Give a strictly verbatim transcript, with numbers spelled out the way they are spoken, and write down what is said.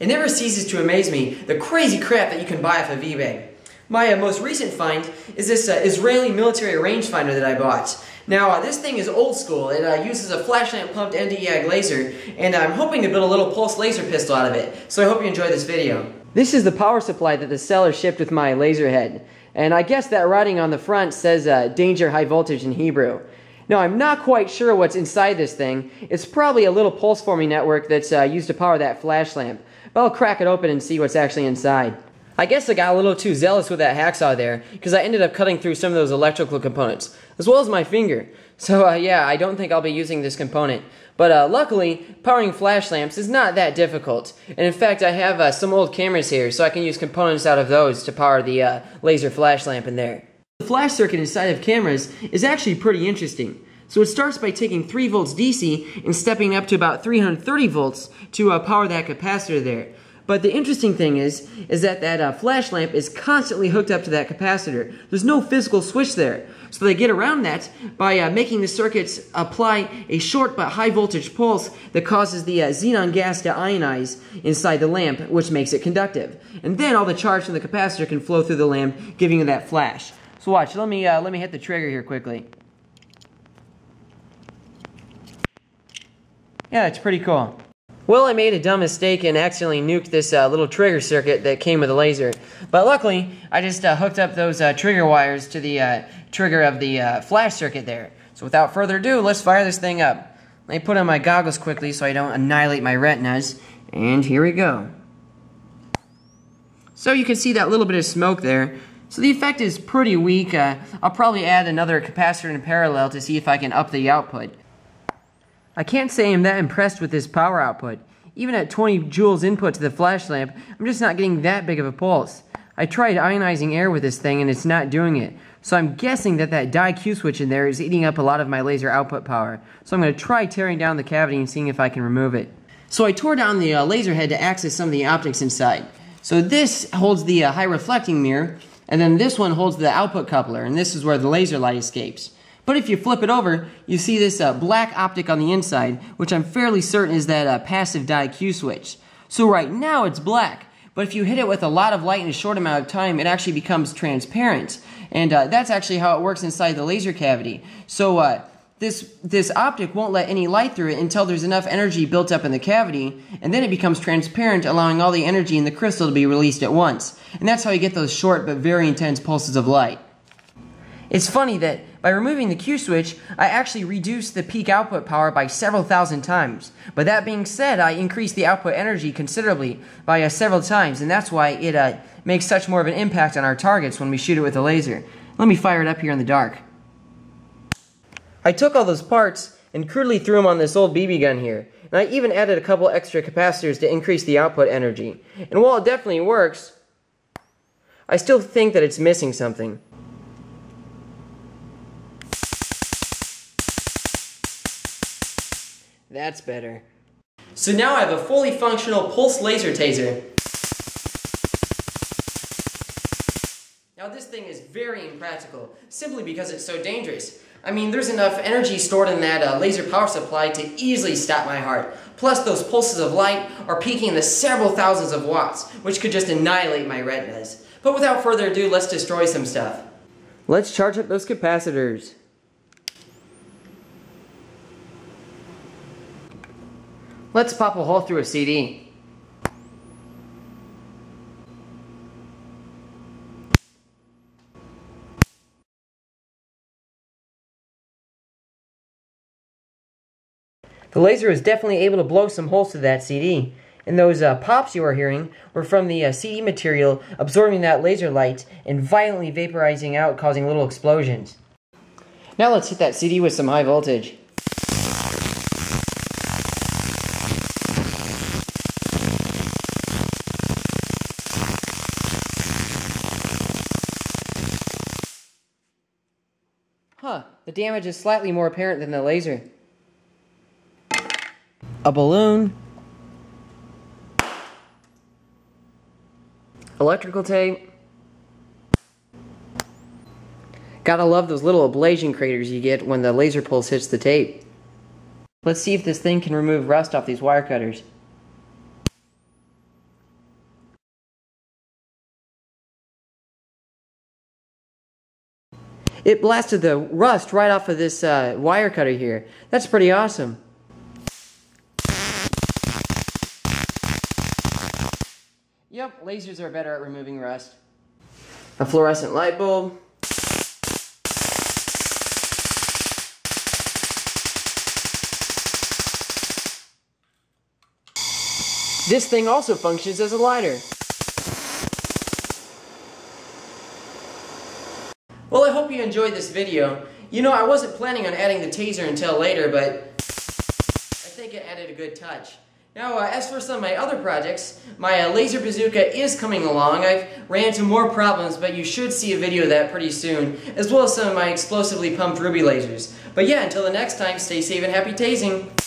It never ceases to amaze me the crazy crap that you can buy off of eBay. My uh, most recent find is this uh, Israeli military rangefinder that I bought. Now uh, this thing is old school. It uh, uses a flashlight pumped Nd:YAG laser, and I'm hoping to build a little pulse laser pistol out of it. So I hope you enjoy this video. This is the power supply that the seller shipped with my laser head. And I guess that writing on the front says uh, danger high voltage in Hebrew. Now I'm not quite sure what's inside this thing. It's probably a little pulse forming network that's uh, used to power that flash lamp. But I'll crack it open and see what's actually inside. I guess I got a little too zealous with that hacksaw there, because I ended up cutting through some of those electrical components, as well as my finger. So uh, yeah, I don't think I'll be using this component. But uh, luckily, powering flash lamps is not that difficult. And in fact, I have uh, some old cameras here, so I can use components out of those to power the uh, laser flash lamp in there. The flash circuit inside of cameras is actually pretty interesting. So it starts by taking three volts D C and stepping up to about three hundred thirty volts to uh, power that capacitor there. But the interesting thing is, is that that uh, flash lamp is constantly hooked up to that capacitor. There's no physical switch there. So they get around that by uh, making the circuits apply a short but high voltage pulse that causes the uh, xenon gas to ionize inside the lamp, which makes it conductive. And then all the charge from the capacitor can flow through the lamp, giving you that flash. So watch, let me, uh, let me hit the trigger here quickly. Yeah, it's pretty cool. Well, I made a dumb mistake and accidentally nuked this uh, little trigger circuit that came with the laser. But luckily, I just uh, hooked up those uh, trigger wires to the uh, trigger of the uh, flash circuit there. So without further ado, let's fire this thing up. Let me put on my goggles quickly so I don't annihilate my retinas. And here we go. So you can see that little bit of smoke there. So the effect is pretty weak. Uh, I'll probably add another capacitor in parallel to see if I can up the output. I can't say I'm that impressed with this power output. Even at twenty joules input to the flash lamp, I'm just not getting that big of a pulse. I tried ionizing air with this thing and it's not doing it. So I'm guessing that that die Q switch in there is eating up a lot of my laser output power. So I'm going to try tearing down the cavity and seeing if I can remove it. So I tore down the uh, laser head to access some of the optics inside. So this holds the uh, high reflecting mirror, and then this one holds the output coupler, and this is where the laser light escapes. But if you flip it over, you see this uh, black optic on the inside, which I'm fairly certain is that uh, passive die Q switch. So right now it's black, but if you hit it with a lot of light in a short amount of time, it actually becomes transparent. And uh, that's actually how it works inside the laser cavity. So uh, this, this optic won't let any light through it until there's enough energy built up in the cavity, and then it becomes transparent, allowing all the energy in the crystal to be released at once. And that's how you get those short but very intense pulses of light. It's funny that by removing the Q switch, I actually reduced the peak output power by several thousand times. But that being said, I increased the output energy considerably by uh, several times, and that's why it uh, makes such more of an impact on our targets when we shoot it with a laser. Let me fire it up here in the dark. I took all those parts and crudely threw them on this old B B gun here, and I even added a couple extra capacitors to increase the output energy. And while it definitely works, I still think that it's missing something. That's better. So now I have a fully functional pulse laser taser. Now this thing is very impractical, simply because it's so dangerous. I mean, there's enough energy stored in that uh, laser power supply to easily stop my heart. Plus those pulses of light are peaking in the several thousands of watts, which could just annihilate my retinas. But without further ado, let's destroy some stuff. Let's charge up those capacitors. Let's pop a hole through a C D. The laser was definitely able to blow some holes through that C D. And those uh, pops you are hearing were from the uh, C D material absorbing that laser light and violently vaporizing out, causing little explosions. Now let's hit that C D with some high voltage. Huh, the damage is slightly more apparent than the laser. A balloon. Electrical tape. Gotta love those little ablation craters you get when the laser pulse hits the tape. Let's see if this thing can remove rust off these wire cutters. It blasted the rust right off of this uh, wire cutter here. That's pretty awesome. Yep, lasers are better at removing rust. A fluorescent light bulb. This thing also functions as a lighter. Well, I hope you enjoyed this video. You know, I wasn't planning on adding the taser until later, but I think it added a good touch. Now, uh, as for some of my other projects, my uh, laser bazooka is coming along. I've ran into more problems, but you should see a video of that pretty soon, as well as some of my explosively pumped ruby lasers. But yeah, until the next time, stay safe and happy tasing.